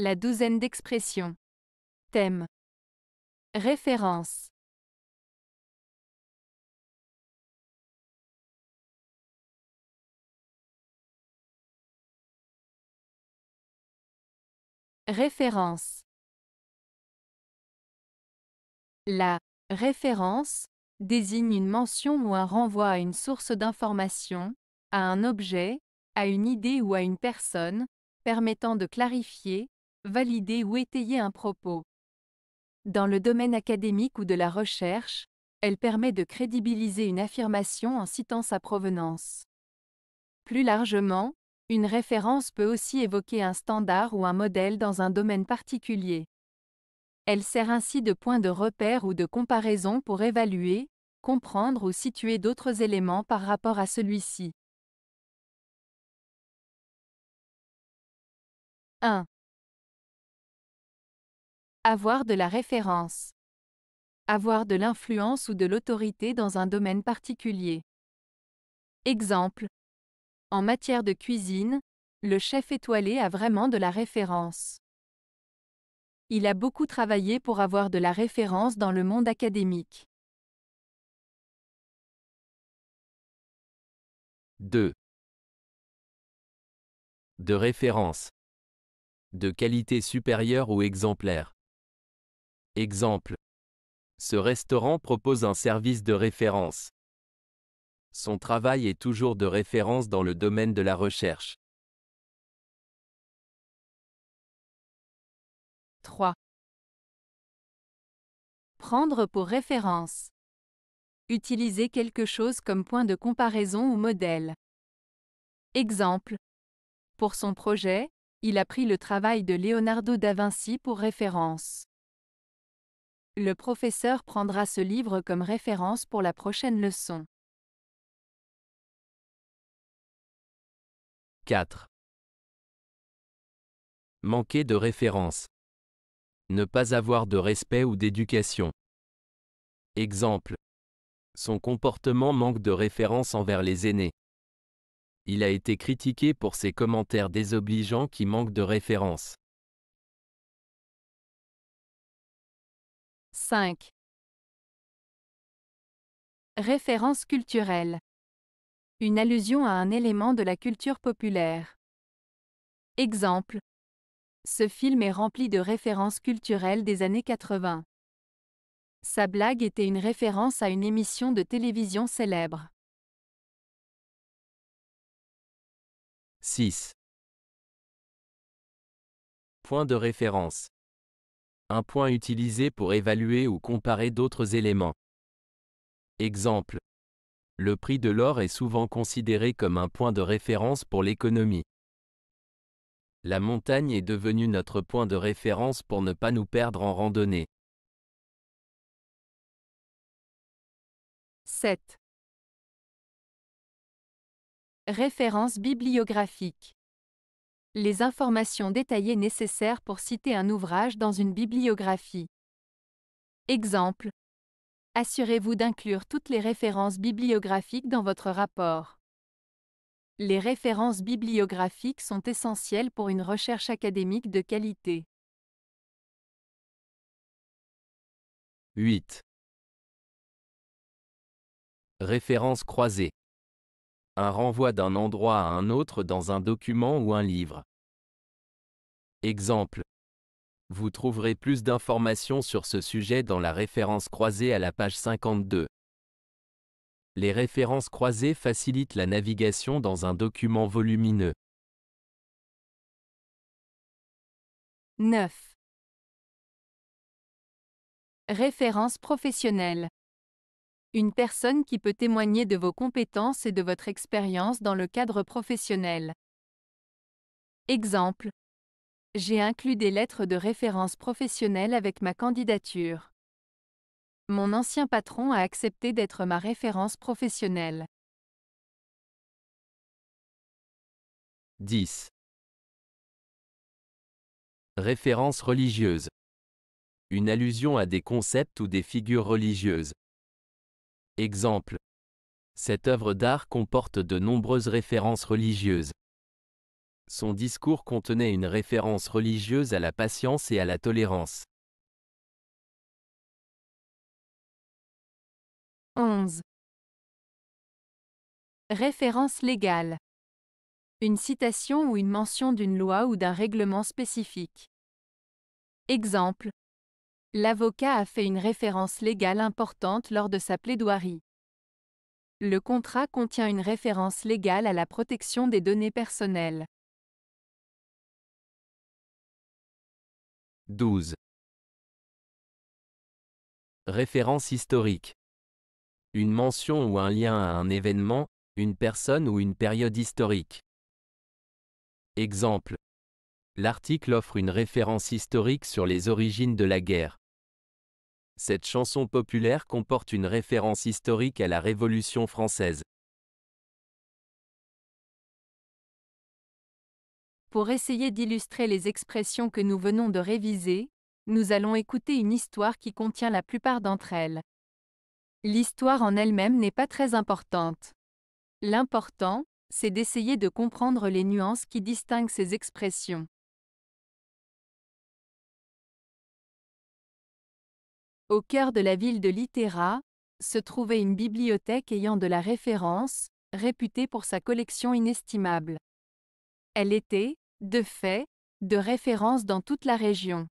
La douzaine d'expressions. Thème. Référence. Référence. La référence désigne une mention ou un renvoi à une source d'information, à un objet, à une idée ou à une personne, permettant de clarifier, valider ou étayer un propos. Dans le domaine académique ou de la recherche, elle permet de crédibiliser une affirmation en citant sa provenance. Plus largement, une référence peut aussi évoquer un standard ou un modèle dans un domaine particulier. Elle sert ainsi de point de repère ou de comparaison pour évaluer, comprendre ou situer d'autres éléments par rapport à celui-ci. 1. Avoir de la référence. Avoir de l'influence ou de l'autorité dans un domaine particulier. Exemple. En matière de cuisine, le chef étoilé a vraiment de la référence. Il a beaucoup travaillé pour avoir de la référence dans le monde académique. 2. De référence. De qualité supérieure ou exemplaire. Exemple. Ce restaurant propose un service de référence. Son travail est toujours de référence dans le domaine de la recherche. 3. Prendre pour référence. Utiliser quelque chose comme point de comparaison ou modèle. Exemple. Pour son projet, il a pris le travail de Leonardo da Vinci pour référence. Le professeur prendra ce livre comme référence pour la prochaine leçon. 4. Manquer de référence. Ne pas avoir de respect ou d'éducation. Exemple. Son comportement manque de référence envers les aînés. Il a été critiqué pour ses commentaires désobligeants qui manquent de référence. 5. Référence culturelle. Une allusion à un élément de la culture populaire. Exemple. Ce film est rempli de références culturelles des années 80. Sa blague était une référence à une émission de télévision célèbre. 6. Point de référence. Un point utilisé pour évaluer ou comparer d'autres éléments. Exemple. Le prix de l'or est souvent considéré comme un point de référence pour l'économie. La montagne est devenue notre point de référence pour ne pas nous perdre en randonnée. 7. Référence bibliographique. Les informations détaillées nécessaires pour citer un ouvrage dans une bibliographie. Exemple. Assurez-vous d'inclure toutes les références bibliographiques dans votre rapport. Les références bibliographiques sont essentielles pour une recherche académique de qualité. 8. Références croisées. Un renvoi d'un endroit à un autre dans un document ou un livre. Exemple. Vous trouverez plus d'informations sur ce sujet dans la référence croisée à la page 52. Les références croisées facilitent la navigation dans un document volumineux. 9. Référence professionnelle. Une personne qui peut témoigner de vos compétences et de votre expérience dans le cadre professionnel. Exemple. J'ai inclus des lettres de référence professionnelle avec ma candidature. Mon ancien patron a accepté d'être ma référence professionnelle. 10. Référence religieuse. Une allusion à des concepts ou des figures religieuses. Exemple. Cette œuvre d'art comporte de nombreuses références religieuses. Son discours contenait une référence religieuse à la patience et à la tolérance. 11. Référence légale. Une citation ou une mention d'une loi ou d'un règlement spécifique. Exemple. L'avocat a fait une référence légale importante lors de sa plaidoirie. Le contrat contient une référence légale à la protection des données personnelles. 12. Référence historique. Une mention ou un lien à un événement, une personne ou une période historique. Exemple. L'article offre une référence historique sur les origines de la guerre. Cette chanson populaire comporte une référence historique à la Révolution française. Pour essayer d'illustrer les expressions que nous venons de réviser, nous allons écouter une histoire qui contient la plupart d'entre elles. L'histoire en elle-même n'est pas très importante. L'important, c'est d'essayer de comprendre les nuances qui distinguent ces expressions. Au cœur de la ville de Littera, se trouvait une bibliothèque ayant de la référence, réputée pour sa collection inestimable. Elle était, de fait, de référence dans toute la région.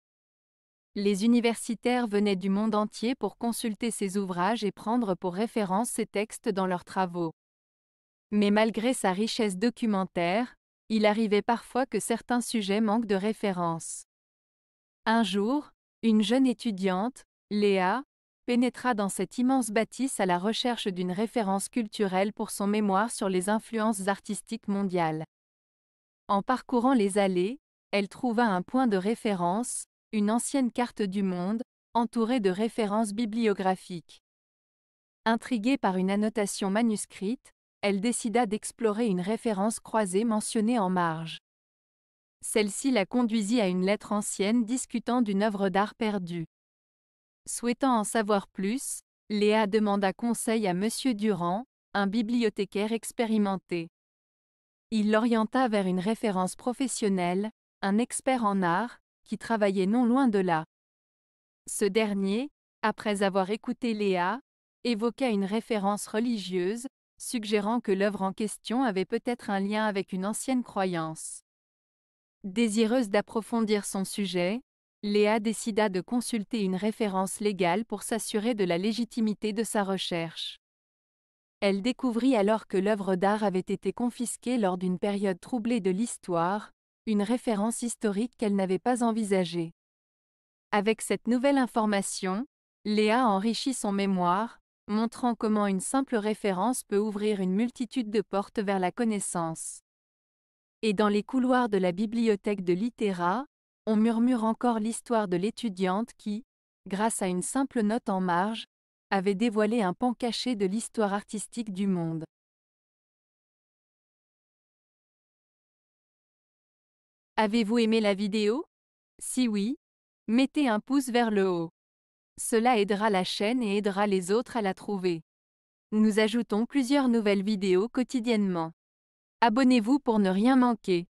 Les universitaires venaient du monde entier pour consulter ces ouvrages et prendre pour référence ces textes dans leurs travaux. Mais malgré sa richesse documentaire, il arrivait parfois que certains sujets manquent de références. Un jour, une jeune étudiante, Léa, pénétra dans cette immense bâtisse à la recherche d'une référence culturelle pour son mémoire sur les influences artistiques mondiales. En parcourant les allées, elle trouva un point de référence, une ancienne carte du monde, entourée de références bibliographiques. Intriguée par une annotation manuscrite, elle décida d'explorer une référence croisée mentionnée en marge. Celle-ci la conduisit à une lettre ancienne discutant d'une œuvre d'art perdue. Souhaitant en savoir plus, Léa demanda conseil à M. Durand, un bibliothécaire expérimenté. Il l'orienta vers une référence professionnelle, un expert en art, qui travaillait non loin de là. Ce dernier, après avoir écouté Léa, évoqua une référence religieuse, suggérant que l'œuvre en question avait peut-être un lien avec une ancienne croyance. Désireuse d'approfondir son sujet, Léa décida de consulter une référence légale pour s'assurer de la légitimité de sa recherche. Elle découvrit alors que l'œuvre d'art avait été confisquée lors d'une période troublée de l'histoire, une référence historique qu'elle n'avait pas envisagée. Avec cette nouvelle information, Léa enrichit son mémoire, montrant comment une simple référence peut ouvrir une multitude de portes vers la connaissance. Et dans les couloirs de la bibliothèque de Littera, on murmure encore l'histoire de l'étudiante qui, grâce à une simple note en marge, avait dévoilé un pan caché de l'histoire artistique du monde. 'Avez-vous aimé la vidéo? Si oui, mettez un pouce vers le haut. Cela aidera la chaîne et aidera les autres à la trouver. Nous ajoutons plusieurs nouvelles vidéos quotidiennement. Abonnez-vous pour ne rien manquer.